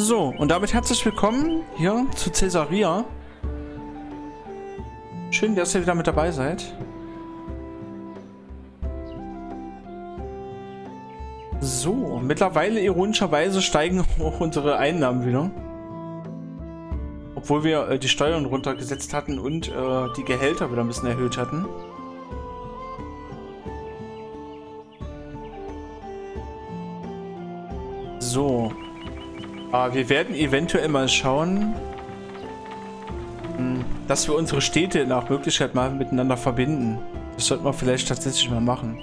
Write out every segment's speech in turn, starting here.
So, und damit herzlich willkommen hier zu CaesarIA. Schön, dass ihr wieder mit dabei seid. So, mittlerweile ironischerweise steigen auch unsere Einnahmen wieder. Obwohl wir die Steuern runtergesetzt hatten und die Gehälter wieder ein bisschen erhöht hatten. So. Aber wir werden eventuell mal schauen, dass wir unsere Städte nach Möglichkeit mal miteinander verbinden. Das sollten wir vielleicht tatsächlich mal machen.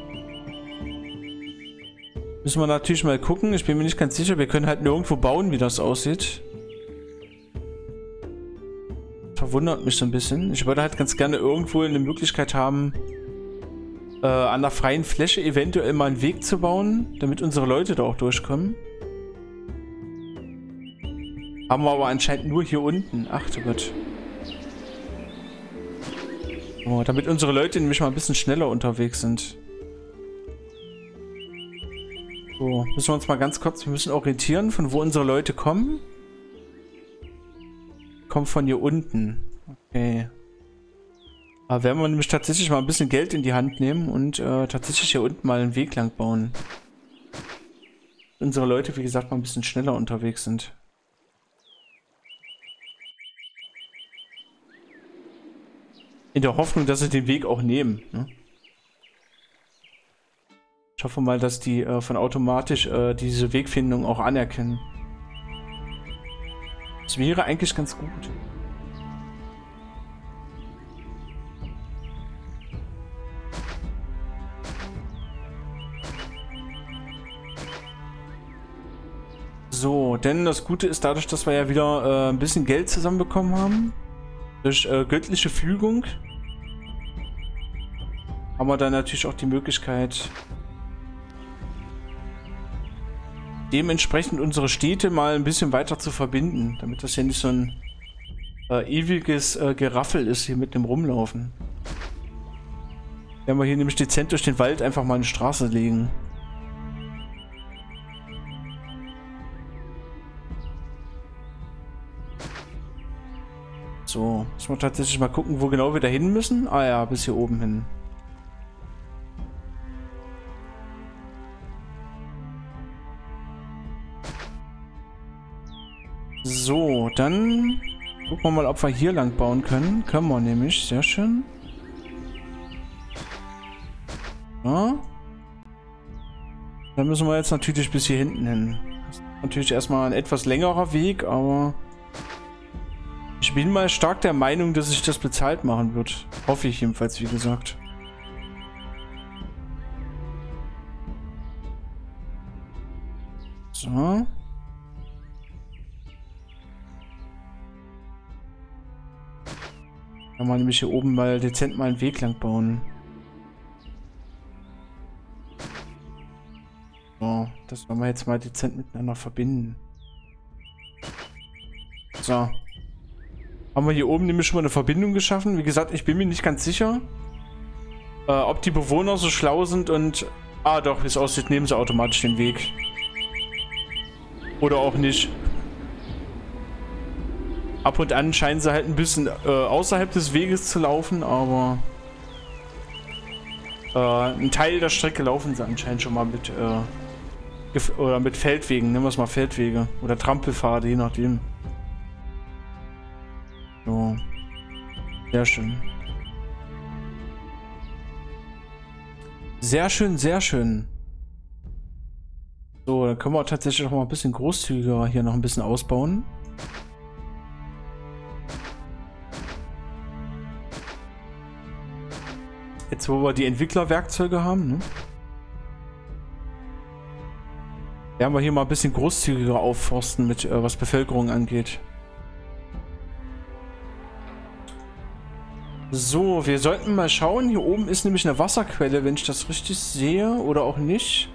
Müssen wir natürlich mal gucken. Ich bin mir nicht ganz sicher. Wir können halt nirgendwo bauen, wie das aussieht. Das verwundert mich so ein bisschen. Ich würde halt ganz gerne irgendwo eine Möglichkeit haben, an der freien Fläche eventuell mal einen Weg zu bauen, damit unsere Leute da auch durchkommen. Haben wir aber anscheinend nur hier unten. Ach du Gott. Oh, damit unsere Leute nämlich mal ein bisschen schneller unterwegs sind. So, müssen wir uns mal ganz kurz, wir müssen orientieren, von wo unsere Leute kommen. Kommen von hier unten. Okay. Aber werden wir nämlich tatsächlich mal ein bisschen Geld in die Hand nehmen und tatsächlich hier unten mal einen Weg lang bauen. Unsere Leute, wie gesagt, mal ein bisschen schneller unterwegs sind. In der Hoffnung, dass sie den Weg auch nehmen. Ne? Ich hoffe mal, dass die von automatisch diese Wegfindung auch anerkennen. Das wäre eigentlich ganz gut. So, denn das Gute ist dadurch, dass wir ja wieder ein bisschen Geld zusammenbekommen haben. Durch göttliche Fügung haben wir dann natürlich auch die Möglichkeit, dementsprechend unsere Städte mal ein bisschen weiter zu verbinden, damit das hier nicht so ein ewiges Geraffel ist hier mit dem Rumlaufen. Wenn wir hier nämlich dezent durch den Wald einfach mal eine Straße legen. So, müssen wir tatsächlich mal gucken, wo genau wir da hin müssen. Ah ja, bis hier oben hin. So, dann gucken wir mal, ob wir hier lang bauen können. Können wir nämlich, sehr schön. Ja. Dann müssen wir jetzt natürlich bis hier hinten hin. Das ist natürlich erstmal ein etwas längerer Weg, aber... Ich bin mal stark der Meinung, dass sich das bezahlt machen wird. Hoffe ich jedenfalls, wie gesagt. So. Kann man nämlich hier oben mal dezent mal einen Weg lang bauen. So, das wollen wir jetzt mal dezent miteinander verbinden. So. Haben wir hier oben nämlich schon mal eine Verbindung geschaffen. Wie gesagt, ich bin mir nicht ganz sicher, ob die Bewohner so schlau sind und... Ah doch, wie es aussieht, nehmen sie automatisch den Weg. Oder auch nicht. Ab und an scheinen sie halt ein bisschen außerhalb des Weges zu laufen, aber... einen Teil der Strecke laufen sie anscheinend schon mal mit... oder mit Feldwegen, nehmen wir es mal Feldwege. Oder Trampelpfade, je nachdem. So. Sehr schön. Sehr schön, sehr schön. So, dann können wir tatsächlich noch mal ein bisschen großzügiger hier noch ein bisschen ausbauen. Jetzt, wo wir die Entwicklerwerkzeuge haben, ne? Werden wir hier mal ein bisschen großzügiger aufforsten mit was Bevölkerung angeht. So, wir sollten mal schauen. Hier oben ist nämlich eine Wasserquelle, wenn ich das richtig sehe. Oder auch nicht.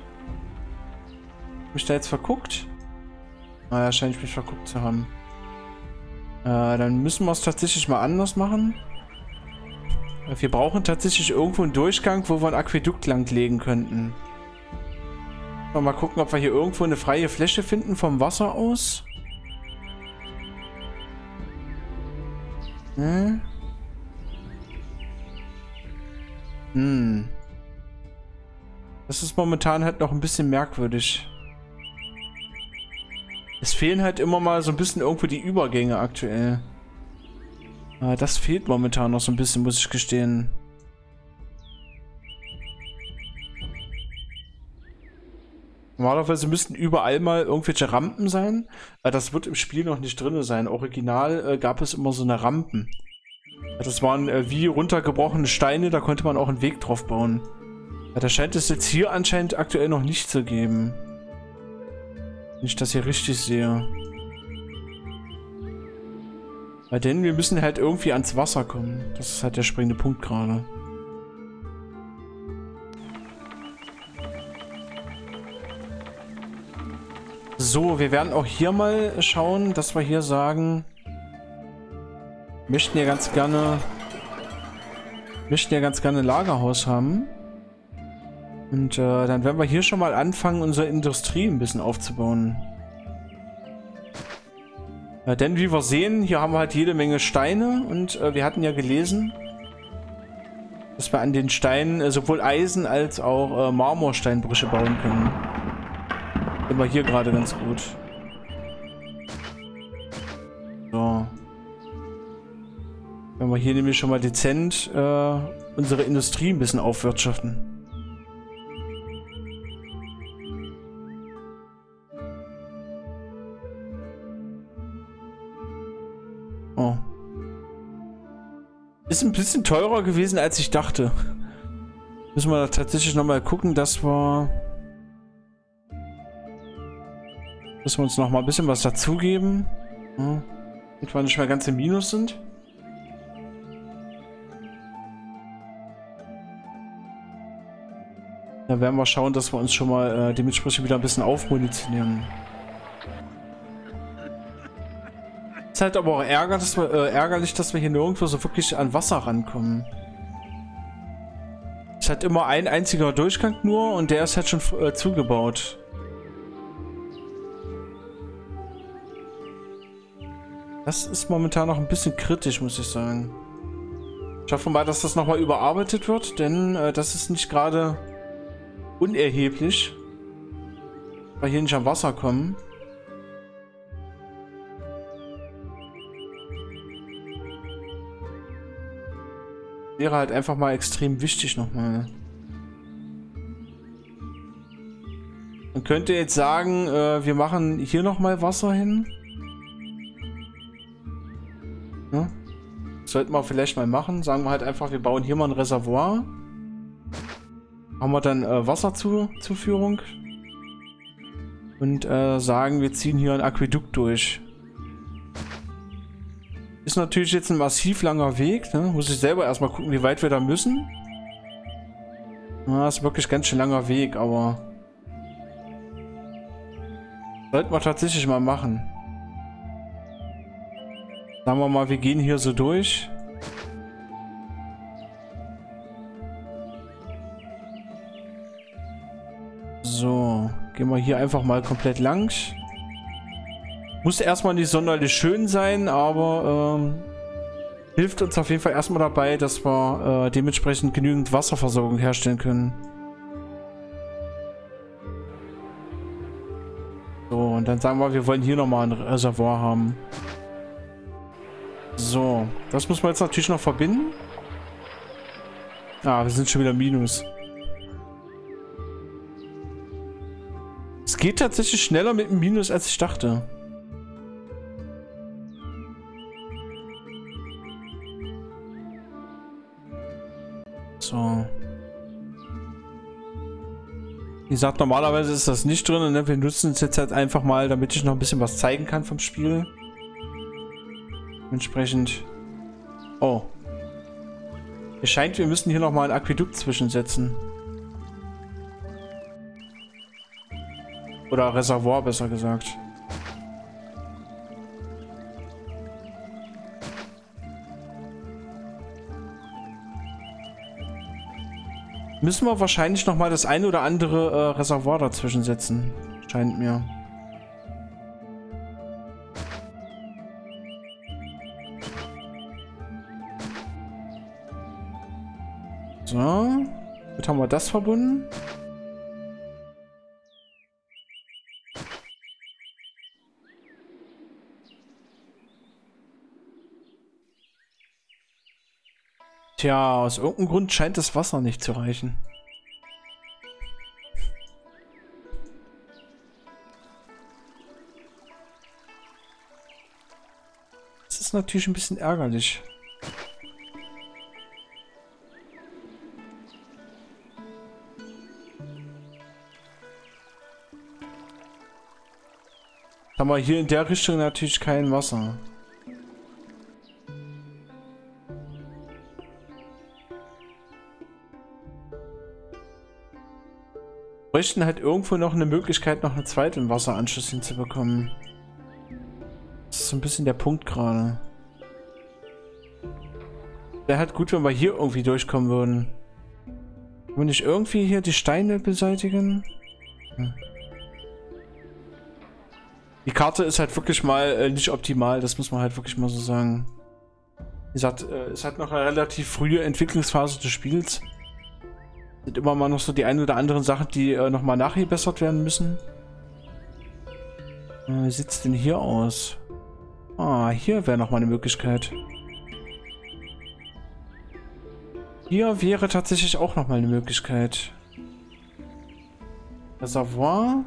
Hab ich da jetzt verguckt? Naja, scheine ich mich verguckt zu haben. Dann müssen wir es tatsächlich mal anders machen. Wir brauchen tatsächlich irgendwo einen Durchgang, wo wir ein Aquädukt langlegen könnten. Mal gucken, ob wir hier irgendwo eine freie Fläche finden vom Wasser aus. Hm? Hm. Das ist momentan halt noch ein bisschen merkwürdig. Es fehlen halt immer mal so ein bisschen irgendwo die Übergänge aktuell. Aber das fehlt momentan noch so ein bisschen, muss ich gestehen. Normalerweise müssten überall mal irgendwelche Rampen sein. Das wird im Spiel noch nicht drin sein. Original gab es immer so eine Rampen. Das waren wie runtergebrochene Steine, da konnte man auch einen Weg drauf bauen. Da scheint es jetzt hier anscheinend aktuell noch nicht zu geben. Wenn ich das hier richtig sehe. Weil denn wir müssen halt irgendwie ans Wasser kommen. Das ist halt der springende Punkt gerade. So, wir werden auch hier mal schauen, dass wir hier sagen, möchten ja ganz gerne Lagerhaus haben. Und dann werden wir hier schon mal anfangen, unsere Industrie ein bisschen aufzubauen. Denn wie wir sehen, hier haben wir halt jede Menge Steine und wir hatten ja gelesen, dass wir an den Steinen sowohl Eisen als auch Marmorsteinbrüche bauen können. Immer hier gerade ganz gut. So. Wenn wir hier nämlich schon mal dezent unsere Industrie ein bisschen aufwirtschaften. Oh. Ist ein bisschen teurer gewesen, als ich dachte. Müssen wir tatsächlich nochmal gucken, dass wir... Müssen wir uns noch mal ein bisschen was dazugeben. Ja, damit wir nicht mehr ganz im Minus sind. Da werden wir schauen, dass wir uns schon mal dementsprechend wieder ein bisschen aufmunitionieren. Ist halt aber auch ärgerlich, dass wir hier nirgendwo so wirklich an Wasser rankommen. Es hat immer ein einziger Durchgang nur und der ist halt schon zugebaut. Das ist momentan noch ein bisschen kritisch, muss ich sagen. Ich hoffe mal, dass das nochmal überarbeitet wird, denn das ist nicht gerade unerheblich, weil wir hier nicht am Wasser kommen. Wäre halt einfach mal extrem wichtig nochmal. Man könnte jetzt sagen, wir machen hier nochmal Wasser hin. Sollten wir vielleicht mal machen. Sagen wir halt einfach, wir bauen hier mal ein Reservoir. Haben wir dann Wasserzuführung. Und sagen, wir ziehen hier ein Aquädukt durch. Ist natürlich jetzt ein massiv langer Weg. Ne? Muss ich selber erstmal gucken, wie weit wir da müssen. Ja, ist wirklich ganz schön langer Weg, aber... Sollten wir tatsächlich mal machen. Sagen wir mal, wir gehen hier so durch. So, gehen wir hier einfach mal komplett lang. Muss erstmal nicht sonderlich schön sein, aber hilft uns auf jeden Fall erstmal dabei, dass wir dementsprechend genügend Wasserversorgung herstellen können. So, und dann sagen wir, wir wollen hier nochmal ein Reservoir haben. So, das muss man jetzt natürlich noch verbinden. Ah, wir sind schon wieder Minus. Es geht tatsächlich schneller mit dem Minus, als ich dachte. So. Wie gesagt, normalerweise ist das nicht drin. Ne? Wir nutzen es jetzt halt einfach mal, damit ich noch ein bisschen was zeigen kann vom Spiel. Entsprechend. Oh. Es scheint, wir müssen hier nochmal ein Aquädukt zwischensetzen. Oder Reservoir, besser gesagt. Müssen wir wahrscheinlich nochmal das ein oder andere Reservoir dazwischen setzen. Scheint mir. So. Jetzt haben wir das verbunden. Tja, aus irgendeinem Grund scheint das Wasser nicht zu reichen. Das ist natürlich ein bisschen ärgerlich. Haben wir hier in der Richtung natürlich kein Wasser. Wir bräuchten halt irgendwo noch eine Möglichkeit, noch einen zweiten Wasseranschluss hinzubekommen. Das ist so ein bisschen der Punkt gerade. Wäre halt gut, wenn wir hier irgendwie durchkommen würden. Können wir nicht irgendwie hier die Steine beseitigen? Hm. Die Karte ist halt wirklich mal nicht optimal, das muss man halt wirklich mal so sagen. Wie gesagt, es hat noch eine relativ frühe Entwicklungsphase des Spiels. Es sind immer mal noch so die ein oder anderen Sachen, die nochmal nachgebessert werden müssen. Wie sieht es denn hier aus? Ah, hier wäre nochmal eine Möglichkeit. Hier wäre tatsächlich auch nochmal eine Möglichkeit. Reservoir.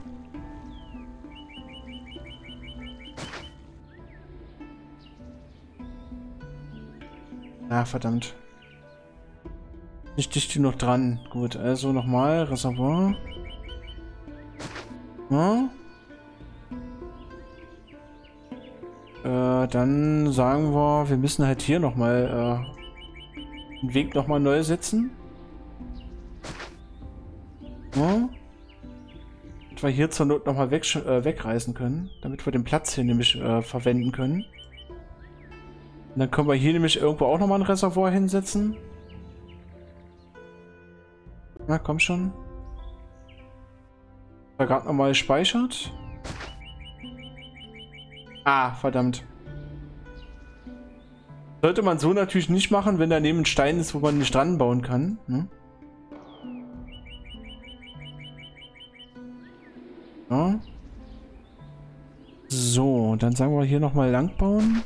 Ah, verdammt. Nicht dicht genug dran. Gut, also nochmal Reservoir. Ja. Dann sagen wir, wir müssen halt hier nochmal den Weg nochmal neu setzen. Ja. Damit wir hier zur Not nochmal wegreißen können, damit wir den Platz hier nämlich verwenden können. Und dann können wir hier nämlich irgendwo auch nochmal ein Reservoir hinsetzen. Na, komm schon. Da gerade nochmal gespeichert. Ah, verdammt. Sollte man so natürlich nicht machen, wenn daneben ein Stein ist, wo man nicht dran bauen kann. Hm? Ja. So, dann sagen wir hier nochmal lang bauen.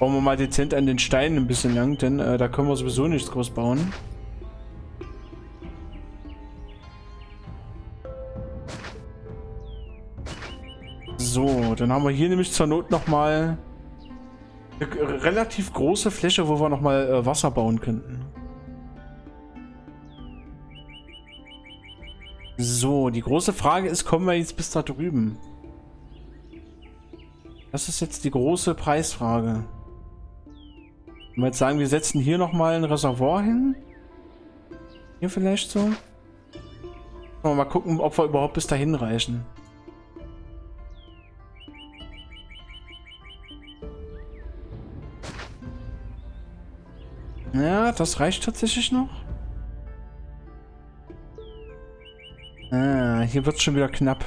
Bauen wir mal dezent an den Steinen ein bisschen lang, denn da können wir sowieso nichts groß bauen. So, dann haben wir hier nämlich zur Not nochmal eine relativ große Fläche, wo wir nochmal Wasser bauen könnten. So, die große Frage ist, kommen wir jetzt bis da drüben? Das ist jetzt die große Preisfrage. Wenn wir jetzt sagen, wir setzen hier nochmal ein Reservoir hin. Hier vielleicht so. Mal gucken, ob wir überhaupt bis dahin reichen. Ja, das reicht tatsächlich noch. Ah, hier wird es schon wieder knapp.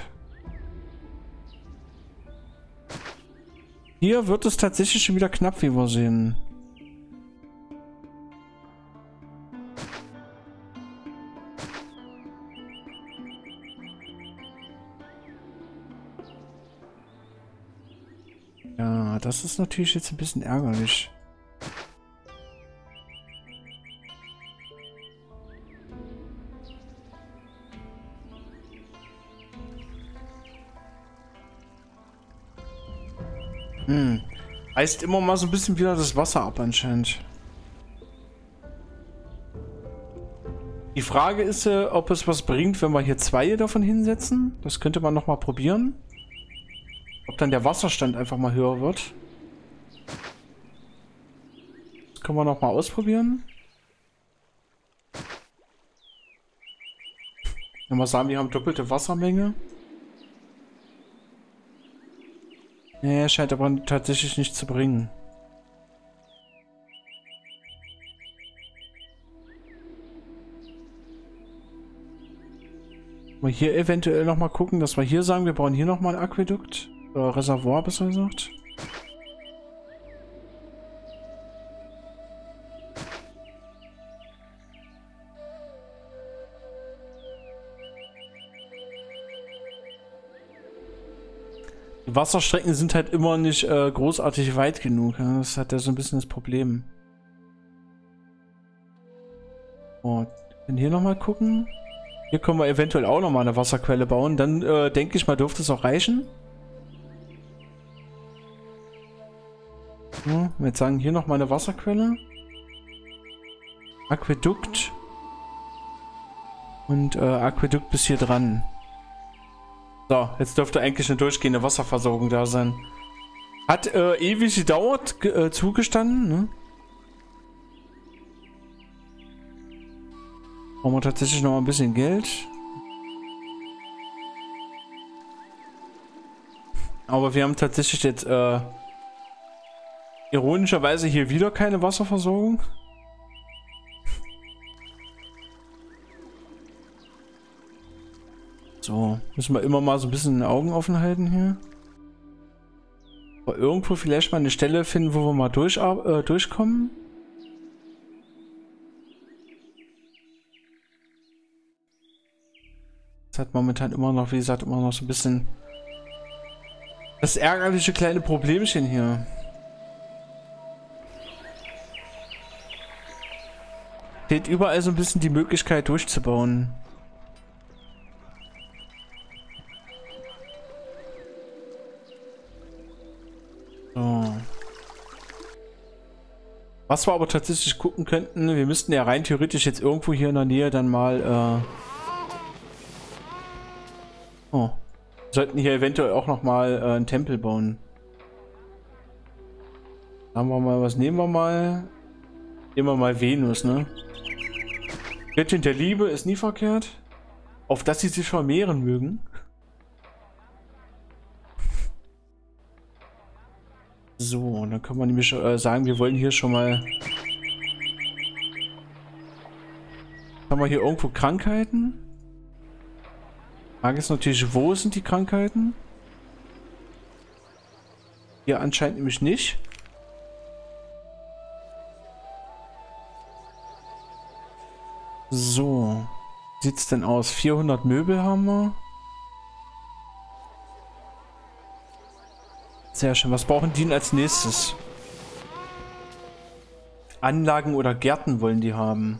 Hier wird es tatsächlich schon wieder knapp, wie wir sehen. Ja, das ist natürlich jetzt ein bisschen ärgerlich. Hm. Reißt immer mal so ein bisschen wieder das Wasser ab anscheinend. Die Frage ist, ob es was bringt, wenn wir hier zwei davon hinsetzen. Das könnte man nochmal probieren. Ob dann der Wasserstand einfach mal höher wird. Das können wir nochmal ausprobieren. Wenn wir sagen, wir haben doppelte Wassermenge. Nee, scheint aber tatsächlich nicht zu bringen. Mal hier eventuell nochmal gucken, dass wir hier sagen, wir bauen hier nochmal ein Aquädukt. Oder Reservoir, besser gesagt. Wasserstrecken sind halt immer nicht großartig weit genug. Ja? Das hat ja so ein bisschen das Problem. Oh, können hier nochmal gucken. Hier können wir eventuell auch nochmal eine Wasserquelle bauen. Dann denke ich mal, dürfte es auch reichen. Hm, jetzt sagen hier nochmal eine Wasserquelle. Aquädukt. Und Aquädukt bis hier dran. So, jetzt dürfte eigentlich eine durchgehende Wasserversorgung da sein. Hat ewig gedauert, zugestanden, ne? Brauchen wir tatsächlich noch ein bisschen Geld. Aber wir haben tatsächlich jetzt ironischerweise hier wieder keine Wasserversorgung. So, müssen wir immer mal so ein bisschen die Augen offen halten hier. Aber irgendwo vielleicht mal eine Stelle finden, wo wir mal durchkommen. Das hat momentan immer noch, wie gesagt, immer noch so ein bisschen das ärgerliche kleine Problemchen hier. Steht überall so ein bisschen die Möglichkeit durchzubauen. Was wir aber tatsächlich gucken könnten, wir müssten ja rein theoretisch jetzt irgendwo hier in der Nähe dann mal, oh, wir sollten hier eventuell auch nochmal einen Tempel bauen. Haben wir mal, was nehmen wir mal? Nehmen wir mal Venus, ne? Göttin der Liebe ist nie verkehrt. Auf dass sie sich vermehren mögen. So, dann kann man nämlich sagen, wir wollen hier schon mal... Haben wir hier irgendwo Krankheiten? Frage ist natürlich, wo sind die Krankheiten? Hier anscheinend nämlich nicht. So, wie sieht es denn aus? 400 Möbel haben wir. Sehr schön. Was brauchen die denn als nächstes? Anlagen oder Gärten wollen die haben.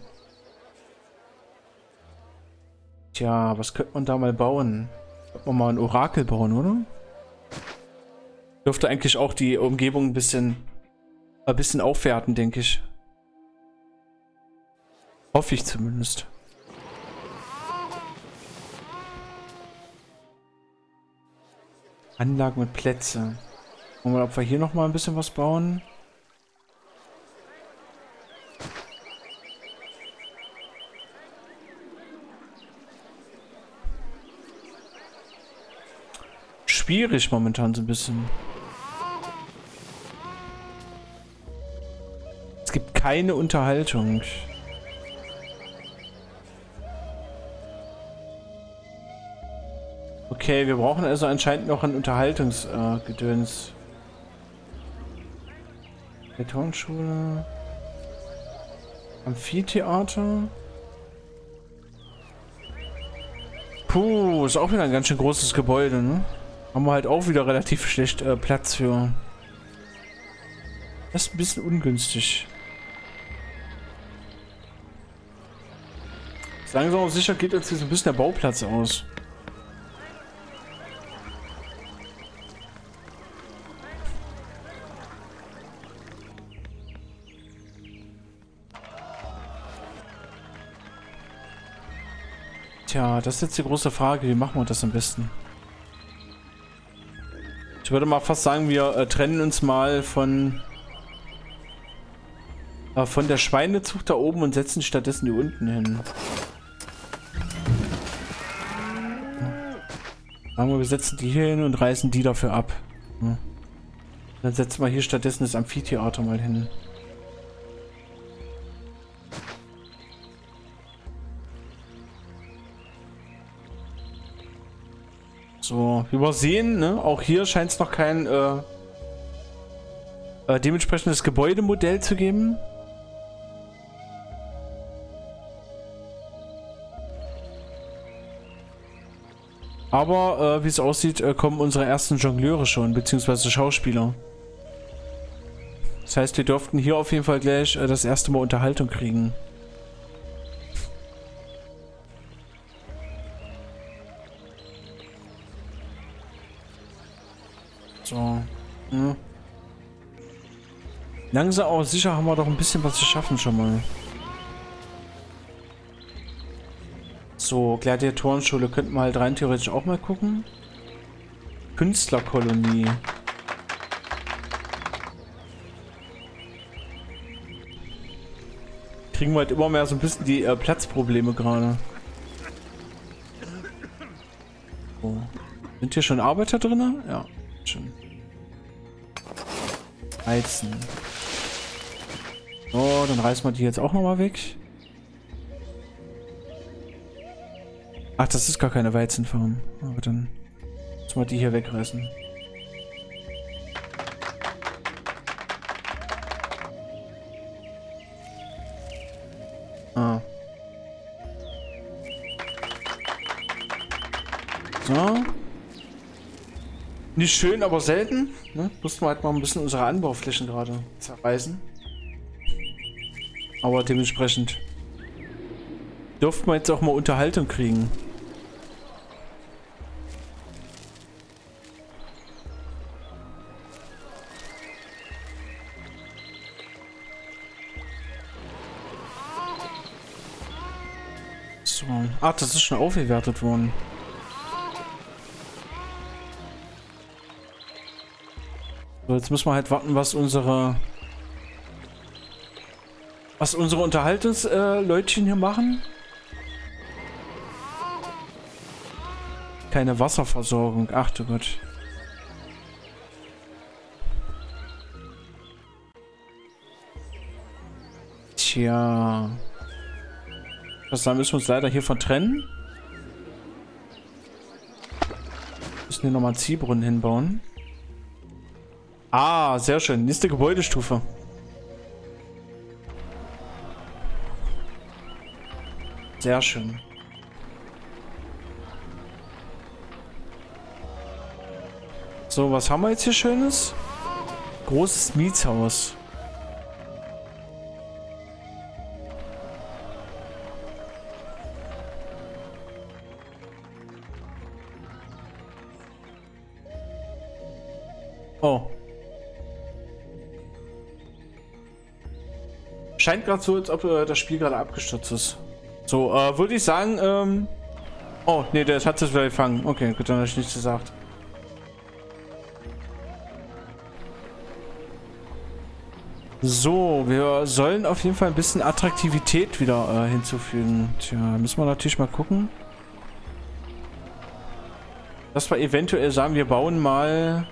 Tja, was könnte man da mal bauen? Könnte man mal ein Orakel bauen, oder? Dürfte eigentlich auch die Umgebung ein bisschen aufwerten, denke ich. Hoffe ich zumindest. Anlagen und Plätze. Gucken wir mal, ob wir hier nochmal ein bisschen was bauen. Schwierig momentan so ein bisschen. Es gibt keine Unterhaltung. Okay, wir brauchen also anscheinend noch ein Unterhaltungsgedöns. Betonschule. Amphitheater. Puh, ist auch wieder ein ganz schön großes Gebäude, ne? Haben wir halt auch wieder relativ schlecht Platz für. Das ist ein bisschen ungünstig. Langsam aber sicher geht uns hier so ein bisschen der Bauplatz aus. Tja, das ist jetzt die große Frage, wie machen wir das am besten? Ich würde mal fast sagen, wir trennen uns mal von der Schweinezucht da oben und setzen stattdessen die unten hin. Sagen wir, wir setzen die hier hin und reißen die dafür ab. Ja. Dann setzen wir hier stattdessen das Amphitheater mal hin. So, übersehen, ne? Auch hier scheint es noch kein dementsprechendes Gebäudemodell zu geben. Aber wie es aussieht, kommen unsere ersten Jongleure schon, beziehungsweise Schauspieler. Das heißt, wir durften hier auf jeden Fall gleich das erste Mal Unterhaltung kriegen. So. Ja. Langsam aber sicher haben wir doch ein bisschen was zu schaffen schon mal. So, Gladiatorenschule könnten wir halt rein theoretisch auch mal gucken. Künstlerkolonie. Kriegen wir halt immer mehr so ein bisschen die Platzprobleme gerade. So. Sind hier schon Arbeiter drin? Ja, schon. Heizen. So, dann reißen wir die jetzt auch nochmal weg. Ach, das ist gar keine Weizenfarm. Aber dann müssen wir die hier wegreißen. Ah. So. Nicht schön, aber selten. Ne? Mussten wir halt mal ein bisschen unsere Anbauflächen gerade zerreißen. Aber dementsprechend dürften wir jetzt auch mal Unterhaltung kriegen. So. Ach, das ist schon aufgewertet worden. So, jetzt müssen wir halt warten, was unsere Unterhaltungsleutchen hier machen. Keine Wasserversorgung, ach du Gott. Tja. Da müssen wir uns leider hier vertrennen. Müssen hier nochmal Ziehbrunnen hinbauen. Ah, sehr schön. Nächste Gebäudestufe. Sehr schön. So, was haben wir jetzt hier Schönes? Großes Mietshaus. Oh. Scheint gerade so, als ob das Spiel gerade abgestürzt ist. So, würde ich sagen, oh, nee, der hat es wieder gefangen. Okay, gut, dann habe ich nichts gesagt. So, wir sollen auf jeden Fall ein bisschen Attraktivität wieder hinzufügen. Tja, müssen wir natürlich mal gucken. Dass wir eventuell sagen, wir bauen mal...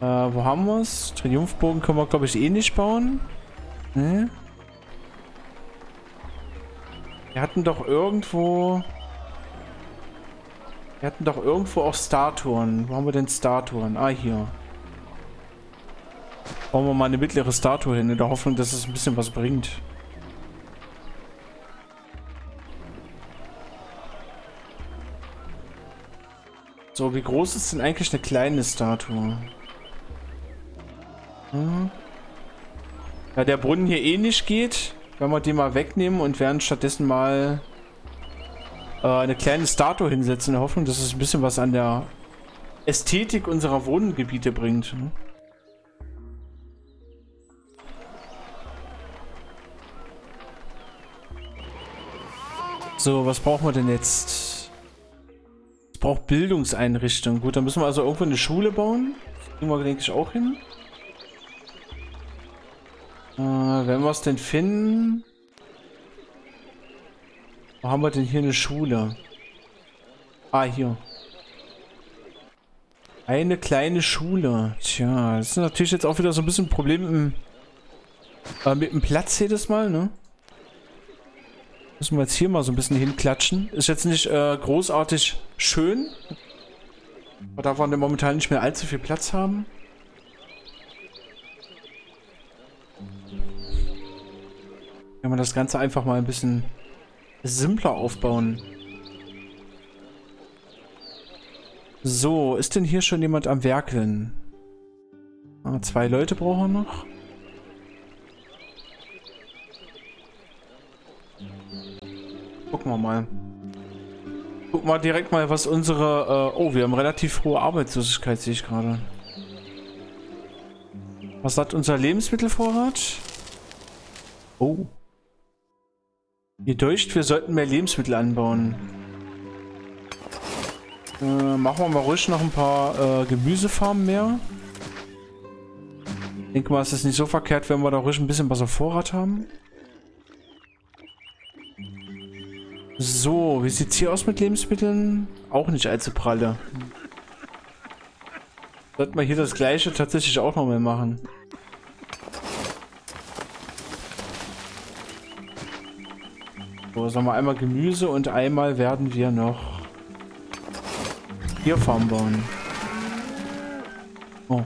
wo haben wir es? Triumphbogen können wir, glaube ich, eh nicht bauen. Ne? Wir hatten doch irgendwo auch Statuen. Wo haben wir denn Statuen? Ah, hier. Bauen wir mal eine mittlere Statue hin, in der Hoffnung, dass es ein bisschen was bringt. So, wie groß ist denn eigentlich eine kleine Statue? Hm. Da der Brunnen hier eh nicht geht, werden wir den mal wegnehmen und werden stattdessen mal eine kleine Statue hinsetzen, in der Hoffnung, dass es ein bisschen was an der Ästhetik unserer Wohngebiete bringt. Hm? So, was brauchen wir denn jetzt? Es braucht Bildungseinrichtungen. Gut, dann müssen wir also irgendwo eine Schule bauen. Das kriegen wir, denke ich, auch hin. Wenn wir es denn finden... Wo haben wir denn hier eine Schule? Ah, hier. Eine kleine Schule. Tja, das ist natürlich jetzt auch wieder so ein bisschen ein Problem mit dem Platz jedes Mal, ne? Müssen wir jetzt hier mal so ein bisschen hinklatschen. Ist jetzt nicht großartig schön. Aber da wir momentan nicht mehr allzu viel Platz haben. Kann man das Ganze einfach mal ein bisschen simpler aufbauen. So, ist denn hier schon jemand am Werkeln? Ah, 2 Leute brauchen wir noch. Gucken wir mal. Guck mal direkt mal, was unsere... oh, wir haben relativ hohe Arbeitslosigkeit, sehe ich gerade. Was hat unser Lebensmittelvorrat? Oh. Ihr deucht, wir sollten mehr Lebensmittel anbauen. Machen wir mal ruhig noch ein paar Gemüsefarmen mehr. Ich denke mal, es ist nicht so verkehrt, wenn wir da ruhig ein bisschen was auf Vorrat haben. So, wie sieht's hier aus mit Lebensmitteln? Auch nicht allzu pralle. Sollten wir hier das Gleiche tatsächlich auch nochmal machen. So, sagen wir einmal Gemüse und einmal werden wir noch hier Farm bauen. Oh.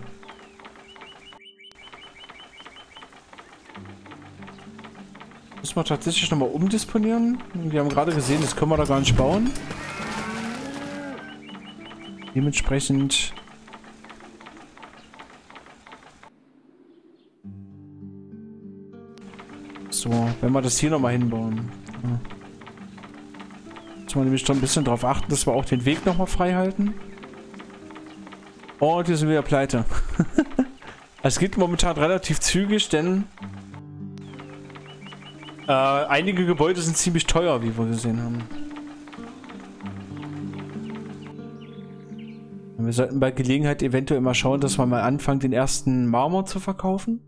Müssen wir tatsächlich nochmal umdisponieren. Wir haben gerade gesehen, das können wir da gar nicht bauen. Dementsprechend... So, wenn wir das hier nochmal hinbauen. Ja. Müssen wir nämlich schon ein bisschen darauf achten, dass wir auch den Weg nochmal frei halten. Oh, hier sind wir ja pleite. Es geht momentan relativ zügig, denn... einige Gebäude sind ziemlich teuer, wie wir gesehen haben. Wir sollten bei Gelegenheit eventuell mal schauen, dass wir mal anfangen, den ersten Marmor zu verkaufen.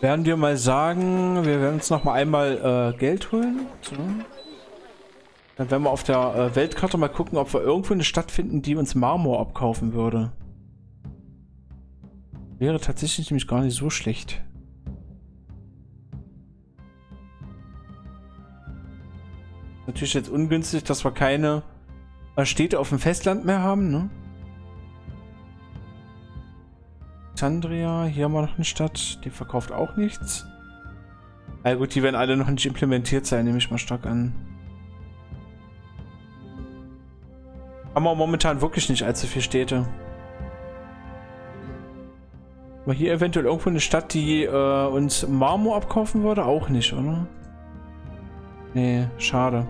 Werden wir mal sagen, wir werden uns noch mal einmal Geld holen. So. Dann werden wir auf der Weltkarte mal gucken, ob wir irgendwo eine Stadt finden, die uns Marmor abkaufen würde. Wäre tatsächlich nämlich gar nicht so schlecht. Natürlich jetzt ungünstig, dass wir keine Städte auf dem Festland mehr haben, ne? Alexandria, hier haben wir noch eine Stadt, die verkauft auch nichts. Na gut, die werden alle noch nicht implementiert sein, nehme ich mal stark an. Haben wir momentan wirklich nicht allzu viele Städte. Aber hier eventuell irgendwo eine Stadt, die uns Marmor abkaufen würde? Auch nicht, oder? Nee, schade.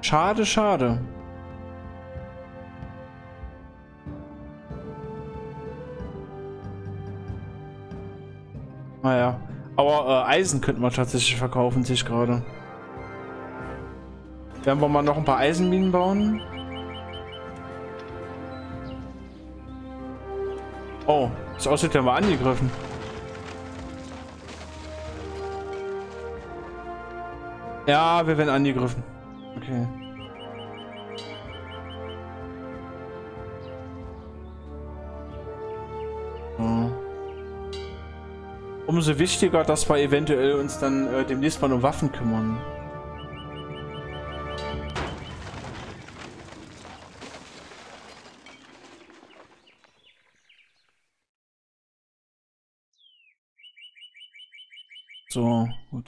Schade, schade. Naja, aber Eisen könnten wir tatsächlich verkaufen, sehe ich gerade. Werden wir mal noch ein paar Eisenminen bauen? Oh, das aussieht ja mal angegriffen. Ja, wir werden angegriffen. Okay. So. Umso wichtiger, dass wir eventuell uns dann demnächst mal um Waffen kümmern. So, gut.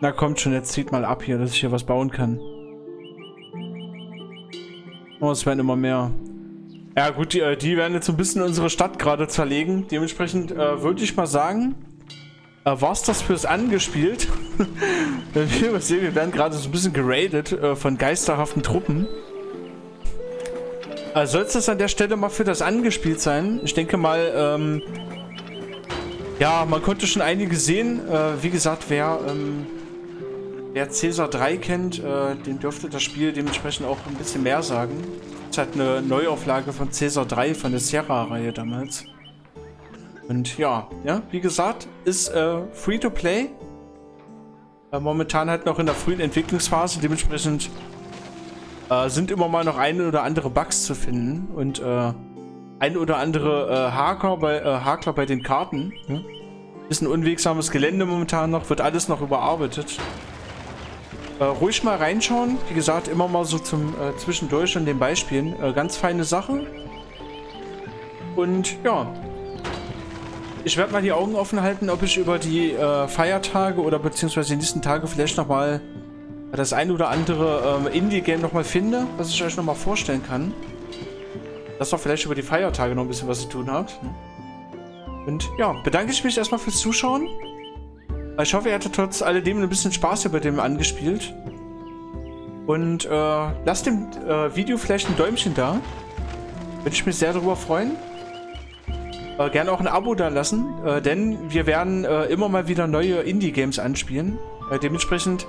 Na kommt schon, jetzt zieht mal ab hier, dass ich hier was bauen kann. Oh, es werden immer mehr. Ja gut, die werden jetzt so ein bisschen unsere Stadt gerade zerlegen. Dementsprechend würde ich mal sagen, war's das fürs Angespielt. Wir werden gerade so ein bisschen geradet von geisterhaften Truppen. Soll es das an der Stelle mal für das angespielt sein? Ich denke mal, ja, man konnte schon einige sehen. Wie gesagt, wer CaesarIA kennt, dem dürfte das Spiel dementsprechend auch ein bisschen mehr sagen. Es hat eine Neuauflage von CaesarIA von der Sierra-Reihe damals. Und ja, wie gesagt, ist free to play. Momentan halt noch in der frühen Entwicklungsphase, dementsprechend sind immer mal noch eine oder andere Bugs zu finden und ein oder andere Hakler bei den Karten. Ne? Ist ein unwegsames Gelände momentan noch, wird alles noch überarbeitet. Ruhig mal reinschauen, wie gesagt, immer mal so zum zwischendurch und den Beispielen. Ganz feine Sache. Und ja, Ich werde mal die Augen offen halten, ob ich über die Feiertage oder beziehungsweise die nächsten Tage vielleicht nochmal das ein oder andere Indie-Game nochmal finde, was ich euch nochmal vorstellen kann. Das doch vielleicht über die Feiertage noch ein bisschen was zu tun hat. Und ja, bedanke ich mich erstmal fürs Zuschauen. Ich hoffe, ihr hattet trotz alledem ein bisschen Spaß hier bei dem angespielt. Und lasst dem Video vielleicht ein Däumchen da. Würde ich mich sehr darüber freuen. Gerne auch ein Abo da lassen, denn wir werden immer mal wieder neue Indie-Games anspielen. Dementsprechend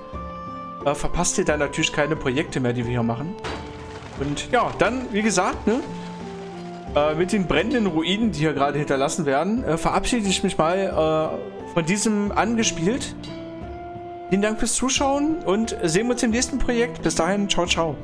verpasst ihr dann natürlich keine Projekte mehr, die wir hier machen. Und ja, dann, wie gesagt, ne, mit den brennenden Ruinen, die hier gerade hinterlassen werden, verabschiede ich mich mal von diesem angespielt. Vielen Dank fürs Zuschauen und sehen wir uns im nächsten Projekt. Bis dahin, ciao, ciao.